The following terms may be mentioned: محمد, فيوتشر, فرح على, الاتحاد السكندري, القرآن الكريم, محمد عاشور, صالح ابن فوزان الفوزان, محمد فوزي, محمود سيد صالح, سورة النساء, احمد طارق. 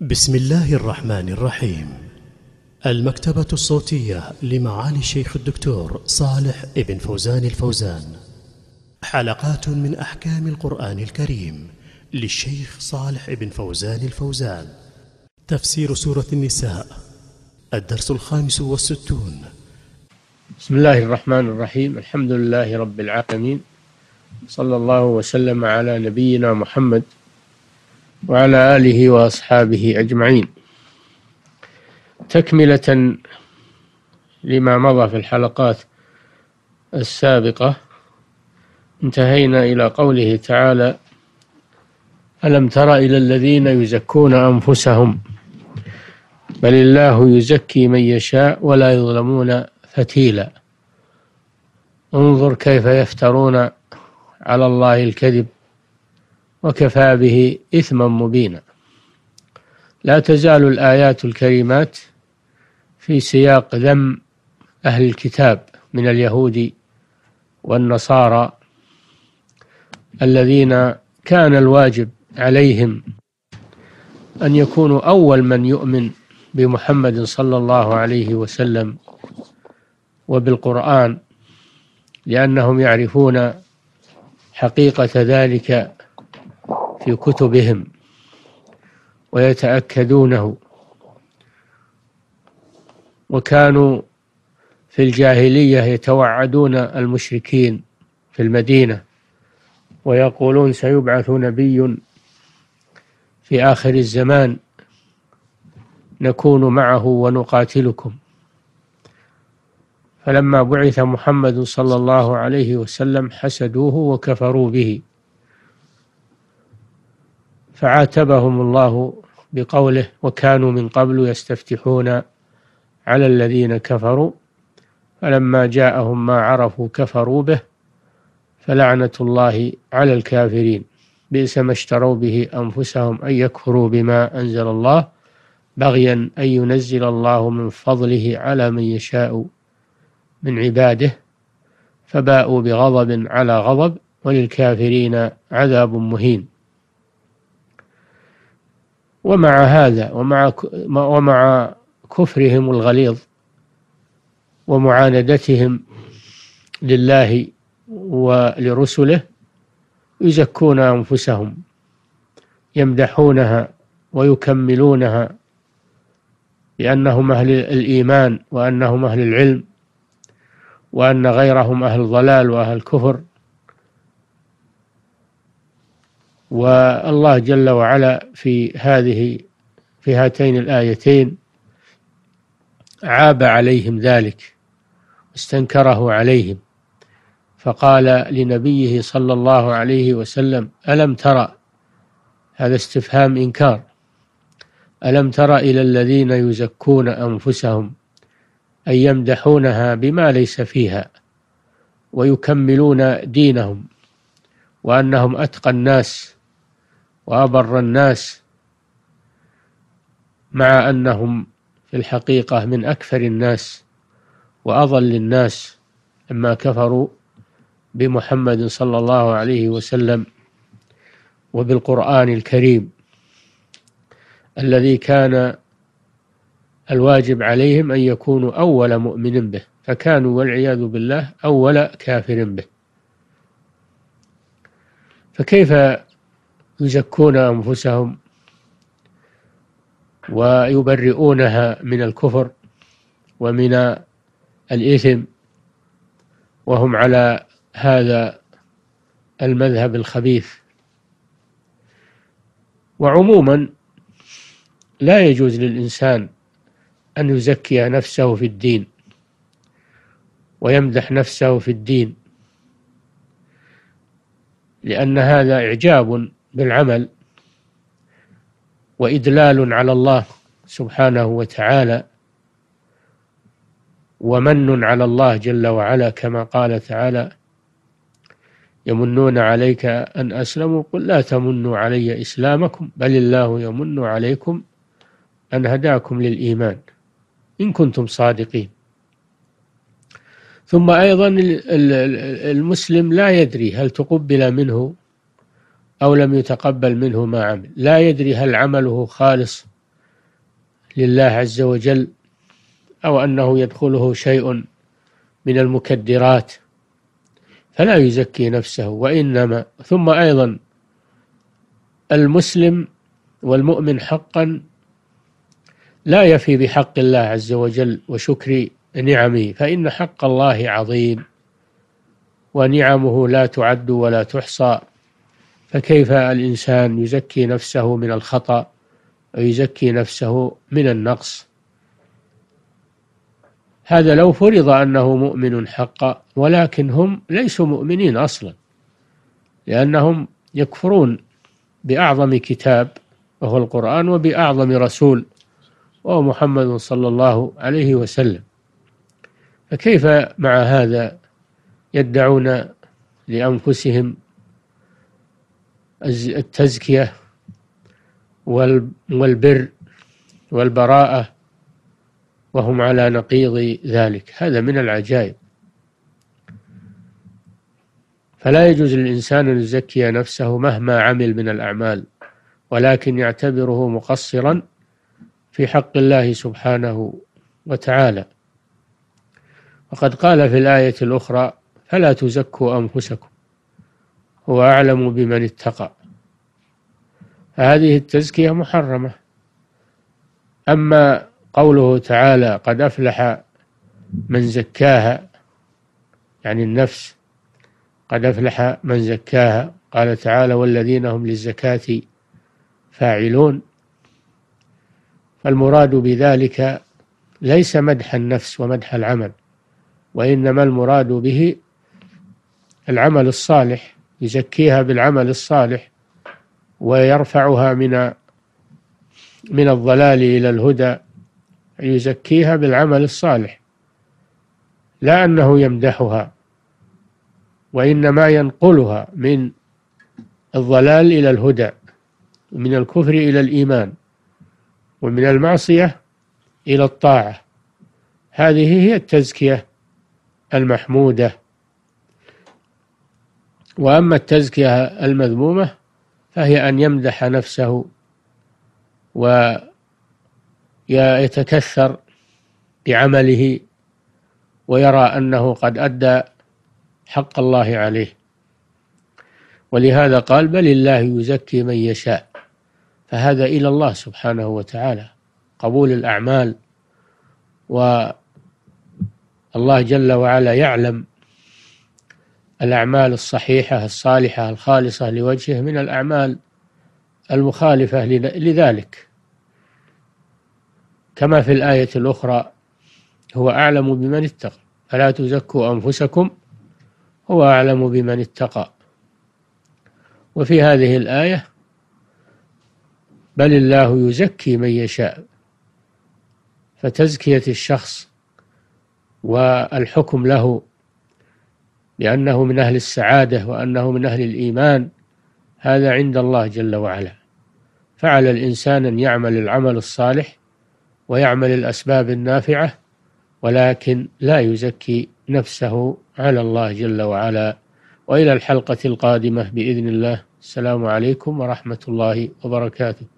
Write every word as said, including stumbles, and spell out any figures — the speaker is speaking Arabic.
بسم الله الرحمن الرحيم. المكتبة الصوتية لمعالي الشيخ الدكتور صالح ابن فوزان الفوزان. حلقات من أحكام القرآن الكريم للشيخ صالح ابن فوزان الفوزان. تفسير سورة النساء، الدرس الخامس والستون. بسم الله الرحمن الرحيم. الحمد لله رب العالمين، صلى الله وسلم على نبينا محمد وعلى آله وأصحابه أجمعين. تكملة لما مضى في الحلقات السابقة، انتهينا إلى قوله تعالى: ألم تر إلى الذين يزكون أنفسهم بل الله يزكي من يشاء ولا يظلمون فتيلا انظر كيف يفترون على الله الكذب وكفى به إثما مبينا. لا تزال الآيات الكريمات في سياق ذم أهل الكتاب من اليهود والنصارى الذين كان الواجب عليهم أن يكونوا أول من يؤمن بمحمد صلى الله عليه وسلم وبالقرآن، لأنهم يعرفون حقيقة ذلك في كتبهم ويتأكدونه، وكانوا في الجاهلية يتوعدون المشركين في المدينة ويقولون: سيبعث نبي في آخر الزمان نكون معه ونقاتلكم. فلما بعث محمد صلى الله عليه وسلم حسدوه وكفروا به، فعاتبهم الله بقوله: وكانوا من قبل يستفتحون على الذين كفروا فلما جاءهم ما عرفوا كفروا به فلعنة الله على الكافرين. بئس ما اشتروا به أنفسهم أن يكفروا بما أنزل الله بغيا أن ينزل الله من فضله على من يشاء من عباده، فباءوا بغضب على غضب وللكافرين عذاب مهين. ومع هذا ومع ومع كفرهم الغليظ ومعاندتهم لله ولرسله يزكون أنفسهم، يمدحونها ويكملونها بأنهم أهل الإيمان وأنهم أهل العلم، وأن غيرهم أهل ضلال وأهل كفر. والله جل وعلا في هذه في هاتين الآيتين عاب عليهم ذلك واستنكره عليهم، فقال لنبيه صلى الله عليه وسلم: ألم ترى، هذا استفهام إنكار، ألم ترى إلى الذين يزكون أنفسهم أي يمدحونها بما ليس فيها ويكملون دينهم وأنهم أتقى الناس وأبر الناس، مع أنهم في الحقيقة من أكثر الناس وأضل الناس لما كفروا بمحمد صلى الله عليه وسلم وبالقرآن الكريم الذي كان الواجب عليهم أن يكونوا أول مؤمن به، فكانوا والعياذ بالله أول كافر به. فكيف يزكون أنفسهم ويبرئونها من الكفر ومن الإثم وهم على هذا المذهب الخبيث؟ وعموما لا يجوز للإنسان أن يزكي نفسه في الدين ويمدح نفسه في الدين، لأن هذا إعجاب بالعمل وإدلال على الله سبحانه وتعالى ومن على الله جل وعلا، كما قال تعالى: يمنون عليك أن أسلموا قل لا تمنوا علي إسلامكم بل الله يمن عليكم أن هداكم للإيمان إن كنتم صادقين. ثم أيضا المسلم لا يدري هل تقبل منه أو لم يتقبل منه ما عمل، لا يدري هل عمله خالص لله عز وجل، أو أنه يدخله شيء من المكدرات فلا يزكي نفسه، وإنما ثم أيضا المسلم والمؤمن حقا لا يفي بحق الله عز وجل وشكر نعمه، فإن حق الله عظيم ونعمه لا تعد ولا تحصى، فكيف الإنسان يزكي نفسه من الخطأ ويزكي نفسه من النقص؟ هذا لو فرض أنه مؤمن حقا، ولكن هم ليسوا مؤمنين أصلا، لأنهم يكفرون بأعظم كتاب وهو القرآن، وبأعظم رسول وهو محمد صلى الله عليه وسلم، فكيف مع هذا يدعون لأنفسهم التزكية والبر والبراءة وهم على نقيض ذلك؟ هذا من العجائب. فلا يجوز للإنسان أن يزكي نفسه مهما عمل من الأعمال، ولكن يعتبره مقصرا في حق الله سبحانه وتعالى. وقد قال في الآية الأخرى: فلا تزكوا أنفسكم هو أعلم بمن اتقى. هذه التزكية محرمة. أما قوله تعالى: قد أفلح من زكاها، يعني النفس، قد أفلح من زكاها. قال تعالى: والذين هم للزكاة فاعلون. فالمراد بذلك ليس مدح النفس ومدح العمل، وإنما المراد به العمل الصالح، يزكيها بالعمل الصالح ويرفعها من من الضلال إلى الهدى، يزكيها بالعمل الصالح، لا أنه يمدحها، وإنما ينقلها من الضلال إلى الهدى، من الكفر إلى الإيمان، ومن المعصية إلى الطاعة. هذه هي التزكية المحمودة. وأما التزكية المذمومة فهي أن يمدح نفسه ويتكثر بعمله ويرى أنه قد أدى حق الله عليه. ولهذا قال: بل الله يزكي من يشاء. فهذا إلى الله سبحانه وتعالى قبول الأعمال، والله جل وعلا يعلم الأعمال الصحيحة الصالحة الخالصة لوجهه من الأعمال المخالفة لذلك، كما في الآية الأخرى: هو أعلم بمن اتقى، فلا تزكوا أنفسكم هو أعلم بمن اتقى. وفي هذه الآية: بل الله يزكي من يشاء. فتزكية الشخص والحكم له بأنه من أهل السعادة وأنه من أهل الإيمان، هذا عند الله جل وعلا. فعلى الإنسان أن يعمل العمل الصالح ويعمل الأسباب النافعة، ولكن لا يزكي نفسه على الله جل وعلا. وإلى الحلقة القادمة بإذن الله. السلام عليكم ورحمة الله وبركاته.